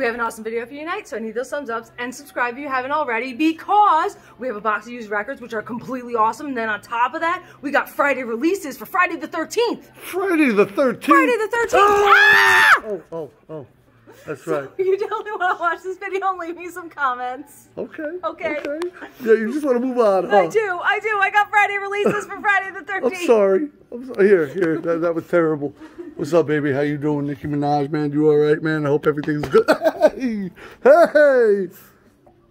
We have an awesome video for you tonight, so I need those thumbs ups and subscribe if you haven't already, because we have a box of used records, which are completely awesome. And then on top of that, we got Friday releases for Friday the 13th. Friday the 13th? Friday the 13th. Oh, ah! Oh. That's right. So you definitely want to watch this video and leave me some comments. Okay. Yeah, you just want to move on, huh? I do. I got Friday releases for Friday the 13th. I'm sorry. Here. That was terrible. What's up, baby? How you doing, Nicki Minaj, man? You all right, man? I hope everything's good. Hey!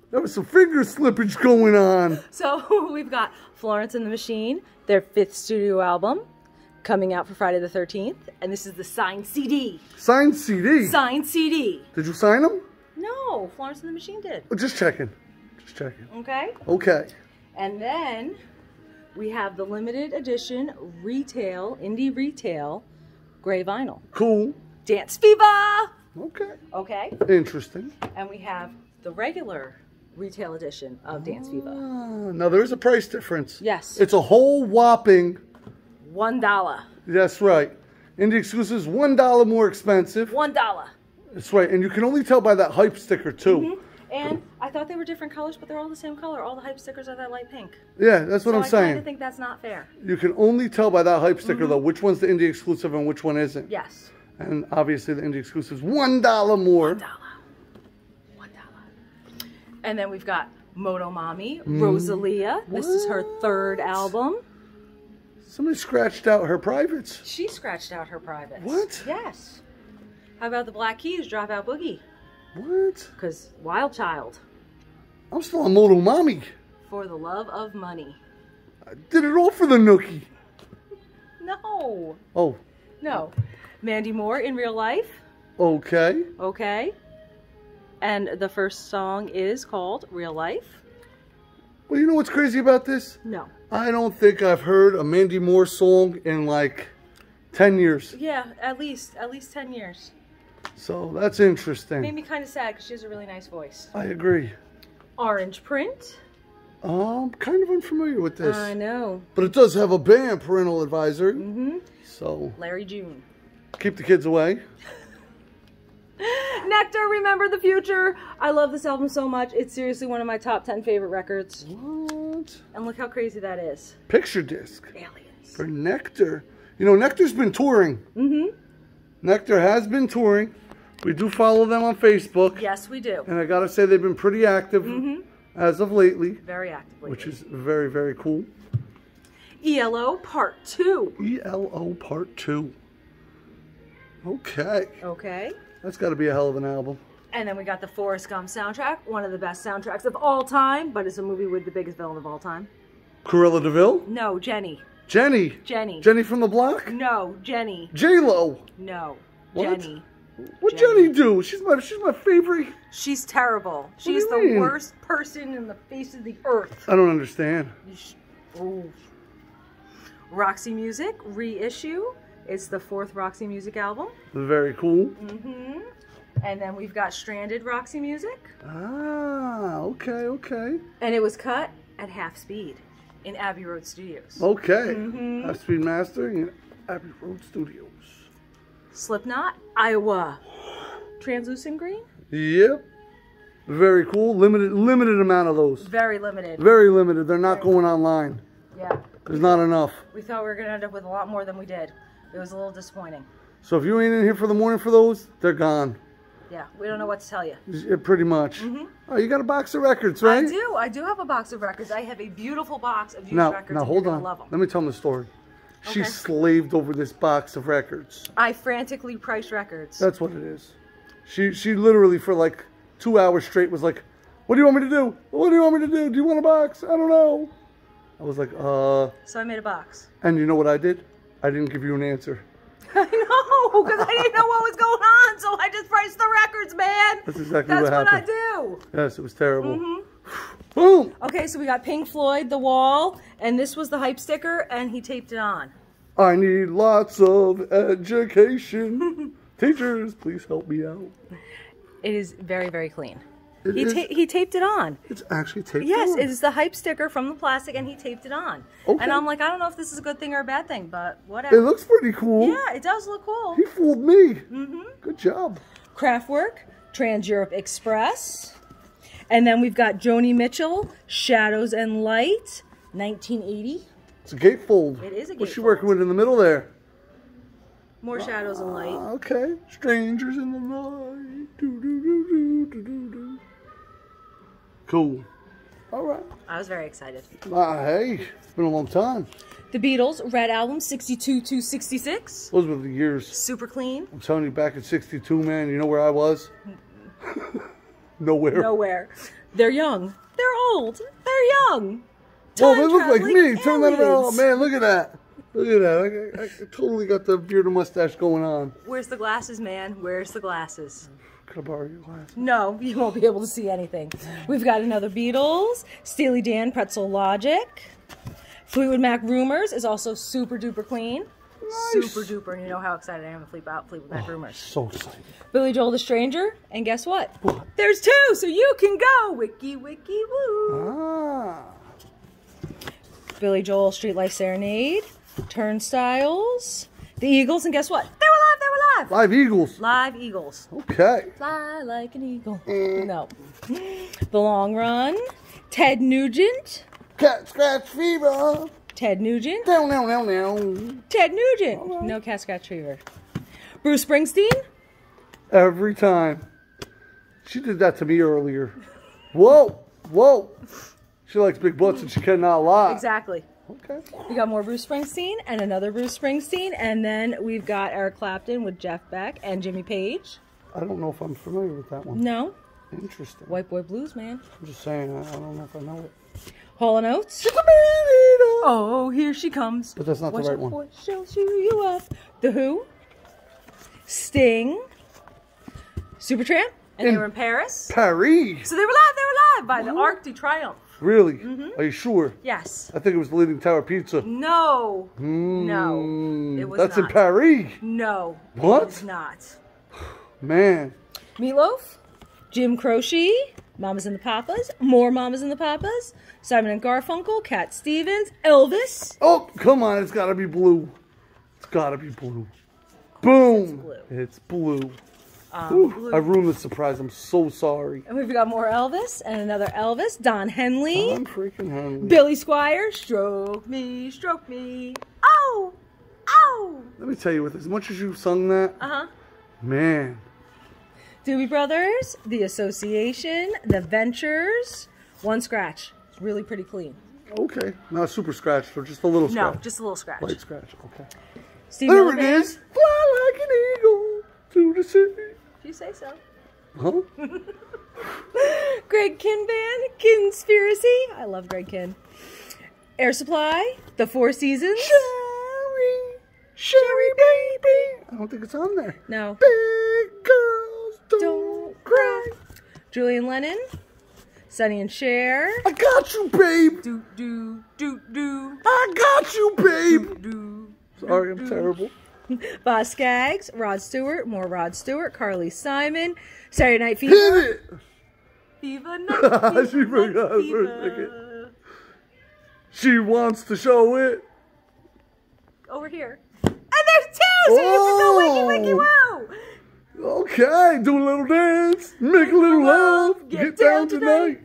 There was some finger slippage going on. So we've got Florence and the Machine, their 5th studio album, coming out for Friday the 13th, and this is the signed CD. Signed CD? Signed CD. Did you sign them? No, Florence and the Machine did. Oh, just checking. Okay. And then we have the limited edition retail, indie retail, gray vinyl. Cool. Dance Fever. Okay. Interesting. And we have the regular retail edition of Dance Fever. Now there is a price difference. Yes. It's a whole whopping $1. That's right. Indie exclusives, $1 more expensive. $1. That's right. And you can only tell by that hype sticker, too. Mm-hmm. And I thought they were different colors, but they're all the same color. All the hype stickers are that light pink. Yeah, that's what I'm saying. I kind of think that's not fair. You can only tell by that hype sticker, though, which one's the indie exclusive and which one isn't. Yes. And obviously the indie exclusive is $1 more. $1. And then we've got Motomami, Rosalia. What? This is her 3rd album. Somebody scratched out her privates. She scratched out her privates. What? Yes. How about the Black Keys, Dropout Boogie? What? Because Wild Child. I'm still on Motomami. For the Love of Money. I did it all for the nookie. No. Oh. No. Mandy Moore, In Real Life. Okay. And the first song is called Real Life. Well, you know what's crazy about this? No. I don't think I've heard a Mandy Moore song in like 10 years. Yeah, at least 10 years. So that's interesting. It made me kind of sad because she has a really nice voice. I agree. Orange Print. I'm kind of unfamiliar with this. I know. But it does have a band, Parental Advisory. So. Larry June. Keep the kids away. Nectar, Remember the Future. I love this album so much. It's seriously one of my top 10 favorite records. And look how crazy that is. Picture disc. Aliens. For Nectar. You know, Nectar's been touring. Nectar has been touring. We do follow them on Facebook. Yes, we do. And I gotta say, they've been pretty active as of lately. Very active lately. Which is very, very cool. ELO Part 2. ELO Part 2. Okay. That's gotta be a hell of an album. And then we got the Forrest Gump soundtrack, one of the best soundtracks of all time, but it's a movie with the biggest villain of all time. Cruella DeVille? No, Jenny. Jenny. Jenny from the Block? No, Jenny. J-Lo? No, what? Jenny. What'd Jenny do? She's my favorite. She's terrible. She's the worst person in the face of the earth. I don't understand. Roxy Music, reissue. It's the 4th Roxy Music album. Very cool. And then we've got Stranded, Roxy Music. Okay. And it was cut at half speed in Abbey Road Studios. Half speed mastering in Abbey Road Studios. Slipknot, Iowa. Translucent green? Yep. Very cool. Limited amount of those. Very limited. They're not going online. Yeah. There's not enough. We thought we were going to end up with a lot more than we did. It was a little disappointing. So if you ain't in here for the morning for those, they're gone. Yeah, we don't know what to tell you. Pretty much. Oh, you got a box of records, right? I do have a box of records. I have a beautiful box of used records. Now, hold on. Love them. Let me tell them the story. Okay. She slaved over this box of records. I frantically priced records. That's what it is. She literally for like 2 hours straight was like, what do you want me to do? What do you want me to do? Do you want a box? I don't know. I was like, So I made a box. And you know what I did? I didn't give you an answer. I know, because I didn't know what was going on, so I just priced the records, man. That's exactly what happened. That's what I do. Yes, it was terrible. Boom. Okay, so we got Pink Floyd, The Wall, and this was the hype sticker, and he taped it on. I need lots of education. Teachers, please help me out. It is very, very clean. He taped it on. It's actually taped on. Yes, it's the hype sticker from the plastic, and he taped it on. And I'm like, I don't know if this is a good thing or a bad thing, but whatever. It looks pretty cool. Yeah, it does look cool. He fooled me. Good job. Craftwork, Trans Europe Express. And then we've got Joni Mitchell, Shadows and Light, 1980. It's a gatefold. It is a gatefold. What's she working with in the middle there? More Shadows and Light. Okay. Strangers in the Night. Doo, doo, doo, doo, doo, doo, doo. Cool. All right. I was very excited. Hey, it's been a long time. The Beatles, Red Album, 62 to 66. Those were the years. Super clean. I'm telling you, back in 62, man, you know where I was? Nowhere. Nowhere. They're young. They're old. They're young. Well, they look like me. Turn that around. Oh, man, look at that. Look at that. I totally got the beard and mustache going on. Where's the glasses, man? Where's the glasses? Could I borrow your glasses? No, you won't be able to see anything. We've got another Beatles, Steely Dan, Pretzel Logic. Fleetwood Mac Rumors is also super duper clean. Nice. Super duper, and you know how excited I am to Fleetwood Mac Rumors. So excited. Billy Joel the Stranger, and guess what? What? There's two, so you can go. Wiki, wiki, woo. Ah. Billy Joel, Street Life Serenade, Turnstiles, the Eagles, and guess what? They were live, they were live. Live Eagles. Live Eagles. Okay. Fly like an eagle. No. The Long Run, Ted Nugent. Cat Scratch Fever. Ted Nugent. No, no, no, no. Ted Nugent. Right. No Cat Scratch Fever. Bruce Springsteen. Every time. She did that to me earlier. Whoa, whoa. She likes big butts and she cannot lie. Exactly. Okay. We got more Bruce Springsteen and another Bruce Springsteen. And then we've got Eric Clapton with Jeff Beck and Jimmy Page. I don't know if I'm familiar with that one. No. Interesting. White Boy Blues, man. I'm just saying, I don't know if I know it. Hall & Oates. Oh, here she comes. But that's not the right one. What shall she you up? The Who. Sting. Supertramp. And they were in Paris. Paris. So they were live by the Arc de Triomphe. Really? Mm-hmm. Are you sure? Yes. I think it was the Leaning Tower Pizza. No. Mm, no. It was that's not. That's in Paris. No. What? It was not. Man. Meatloaf, Jim Croce, Mamas and the Papas, more Mamas and the Papas, Simon and Garfunkel, Cat Stevens, Elvis. Oh, come on. It's got to be blue. It's got to be blue. Boom. It's blue. It's blue. Ooh, I ruined the surprise. I'm so sorry. And we've got more Elvis and another Elvis. Don Henley. Don freaking Henley. Billy Squire. Stroke me, stroke me. Oh, oh. Let me tell you, with as much as you've sung that, man. Doobie Brothers, The Association, The Ventures, one scratch. It's really pretty clean. Okay, not a super scratch, but just a little scratch. No, just a little scratch. Light scratch. Okay. Steve there Miller it Band. Is. Fly like an eagle to the sea. If you say so. Huh? Greg Kinn Band, Kinspiracy. I love Greg Kinn. Air Supply, The Four Seasons. Sherry, Sherry Baby. I don't think it's on there. No. Big girls don't cry. Julian Lennon, Sonny and Cher. I got you, babe. Do, do, do, do. I got you, babe. Do, do, sorry, do, I'm terrible. Boz Scaggs, Rod Stewart, more Rod Stewart, Carly Simon, Saturday Night Fever. Hit it! Fever night, fever night, fever. She wants to show it. Over here. And there's two, so you can go wiki, wiki, wow. Okay, do a little dance, make a little love, get down tonight.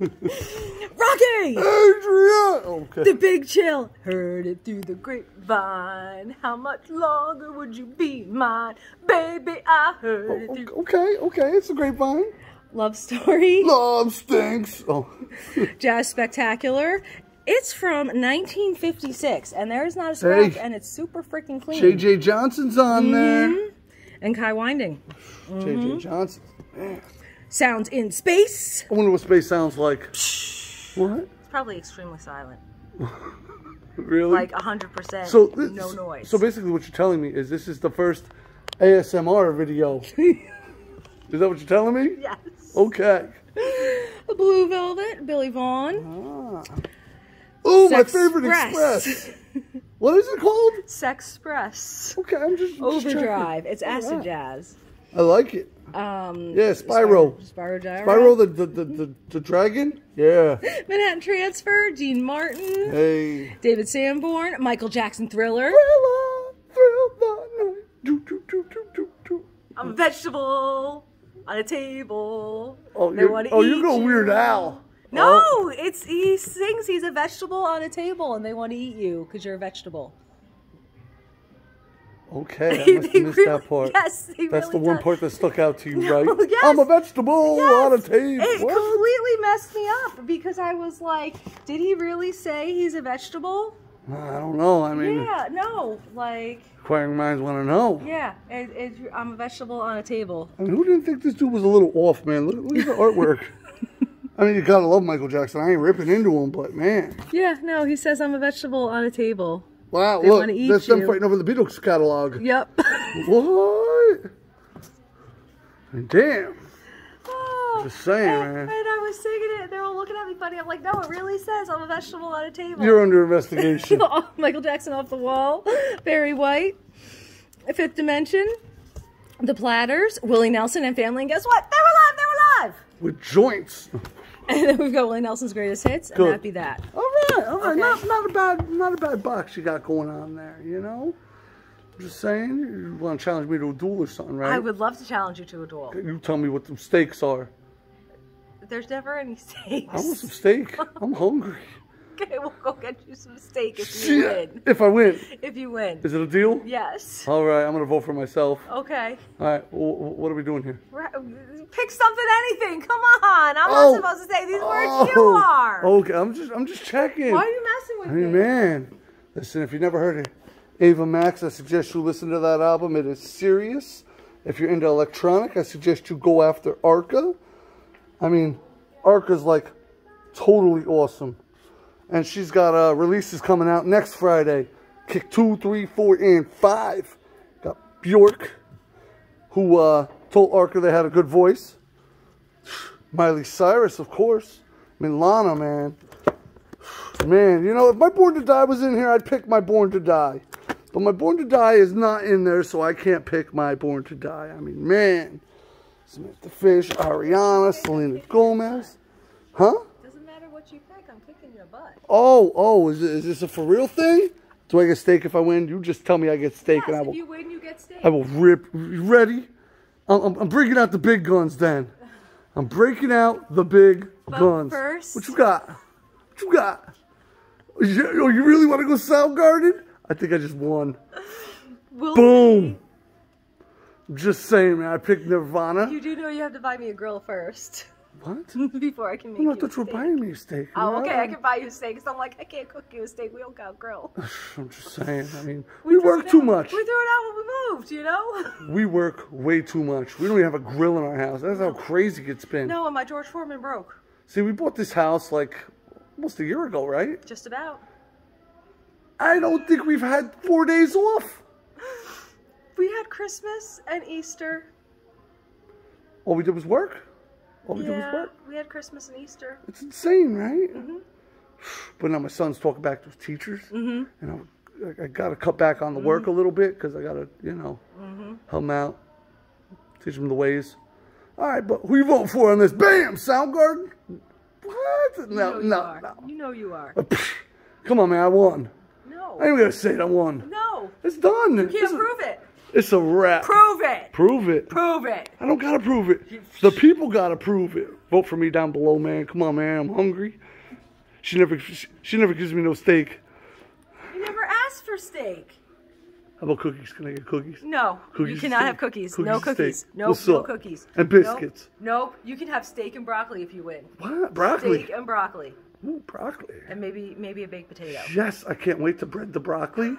Rocky! Adrian! Okay. The Big Chill. Heard it through the grapevine. How much longer would you be mine? Baby, I heard it through... Okay, okay, it's a grapevine. Love Story. Love Stinks. Oh. Jazz Spectacular. It's from 1956, and there is not a scratch, and it's super freaking clean. J.J. Johnson's on there. And Kai Winding. J.J. Johnson. Man. Sounds in space. I wonder what space sounds like. What? It's probably extremely silent. Really? Like 100%. So this, no noise. So basically, what you're telling me is this is the first ASMR video. Is that what you're telling me? Yes. Okay. Blue Velvet, Billy Vaughn. Ah. Oh, my favorite Express. What is it called? Sexpress. Okay, I'm just Overdrive. It's acid jazz. I like it. Yeah, Spyro. Spyro the dragon? Yeah. Manhattan Transfer, Dean Martin. Hey. David Sanborn, Michael Jackson Thriller. Thriller, Thriller. Do, do, do, do, do, do. I'm a vegetable on a table. Oh, you go Weird Al. No, oh. It's he sings he's a vegetable on a table and they want to eat you because you're a vegetable. Okay, I must have missed that part. Yes, That's the one part that stuck out to you, right? Yes, I'm a vegetable on a table. It completely messed me up because I was like, did he really say he's a vegetable? I don't know. I mean, like inquiring minds want to know. Yeah, I'm a vegetable on a table. I mean, who didn't think this dude was a little off, man? Look at the artwork. I mean, you gotta love Michael Jackson. I ain't ripping into him, but man. Yeah, no, he says I'm a vegetable on a table. Wow, they look, that's them fighting over the Beatles catalog. Yep. What? Damn. Oh, just saying, man. And I was singing it, and they're all looking at me funny. I'm like, no, it really says I'm a vegetable on a table. You're under investigation. Michael Jackson off the wall, Barry White, Fifth Dimension, The Platters, Willie Nelson and family, and guess what? They were alive. With joints. And then we've got Willie Nelson's greatest hits, and that'd be that. All right, okay. not a bad box you got going on there, you know? I'm just saying, you want to challenge me to a duel or something, right? I would love to challenge you to a duel. You tell me what the stakes are. There's never any stakes. I want some steak. I'm hungry. Okay, we'll go get you some steak if you win. If I win? If you win. Is it a deal? Yes. All right, I'm going to vote for myself. Okay. All right, what are we doing here? Pick something, anything. Come on. I'm not supposed to say these words. You are. Okay, I'm just checking. Why are you messing with me? Man, listen, if you never heard it, Ava Max, I suggest you listen to that album. It is serious. If you're into electronic, I suggest you go after Arca. I mean, Arca's like totally awesome. And she's got releases coming out next Friday. Kick 2, 3, 4, and 5. Got Bjork, who told Arca they had a good voice. Miley Cyrus, of course. Lana, man. Man, you know, if my Born to Die was in here, I'd pick my Born to Die. But my Born to Die is not in there, so I can't pick my Born to Die. I mean, man. Samantha Fish, Ariana, Selena Gomez. Huh? Oh, is this a for real thing? Do I get steak if I win? You just tell me I get steak, and I will. If you win, you get steak. I will rip. You ready? I'm breaking out the big guns. Then I'm breaking out the big guns. First, what you got? What you got? You really want to go Soundgarden? I think I just won. Boom. I'm just saying, man. I picked Nirvana. You do know you have to buy me a grill first. What? Before I can make you a steak. I thought you were buying me a steak. Oh, right? Okay, I can buy you a steak. Because I'm like, I can't cook you a steak. We don't got grill. I'm just saying. I mean, we work too much. We threw it out when we moved, you know? We work way too much. We don't even have a grill in our house. That's how crazy it's been. No, and my George Foreman broke. See, we bought this house like almost a year ago, right? Just about. I don't think we've had 4 days off. We had Christmas and Easter. All we did was work. We had Christmas and Easter. It's insane, right? Mm-hmm. But now my son's talking back to his teachers, mm-hmm. and I got to cut back on the work a little bit because I got to, you know, help him out, teach him the ways. All right, but who you voting for on this? Bam, Soundgarden. What? No. You know you are. Come on, man, I won. No. I ain't gonna say it. I won. No. It's done. You can't prove it. It's a wrap. Prove it. Prove it. Prove it. I don't gotta prove it. The people gotta prove it. Vote for me down below, man. Come on, man. I'm hungry. She never gives me no steak. You never asked for steak. How about cookies? Can I get cookies? No. Cookies you cannot have cookies. No cookies. No cookies. No cookies. And biscuits. Nope. You can have steak and broccoli if you win. What? Broccoli? Steak and broccoli. Ooh, broccoli. And maybe a baked potato. Yes, I can't wait to bread the broccoli.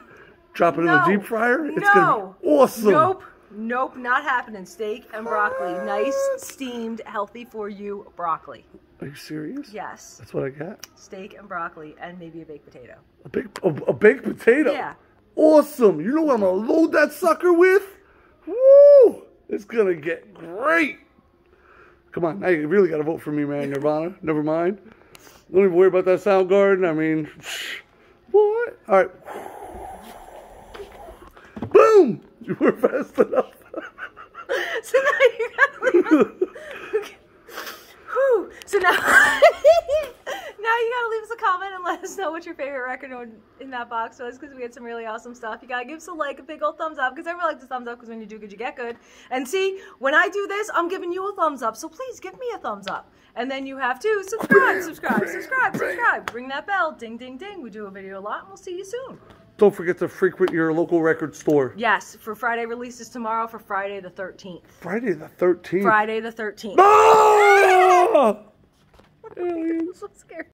Drop it in the deep fryer? It's gonna be awesome. Nope, not happening. Steak and broccoli. Nice, steamed, healthy for you broccoli. Are you serious? Yes. That's what I got? Steak and broccoli and maybe a baked potato. A baked potato? Yeah. Awesome. You know what I'm going to load that sucker with? Woo! It's going to get great. Come on. Now you really got to vote for me, man. Nirvana. Never mind. Don't even worry about that Soundgarden. I mean, what? All right. Boom! You were fast enough. So now you gotta leave us. So now you gotta leave us a comment and let us know what what your favorite record in that box was, because we had some really awesome stuff. You gotta give us a like, a big old thumbs up, because I really like the thumbs up, because when you do good, you get good. And see, when I do this, I'm giving you a thumbs up, so please give me a thumbs up. And then you have to subscribe, subscribe, subscribe, subscribe. Ring that bell, ding, ding, ding. We do a video a lot, and we'll see you soon. Don't forget to frequent your local record store. Yes, for Friday releases tomorrow for Friday the 13th. Friday the 13th? Friday the 13th. No! Aliens. I'm so scared.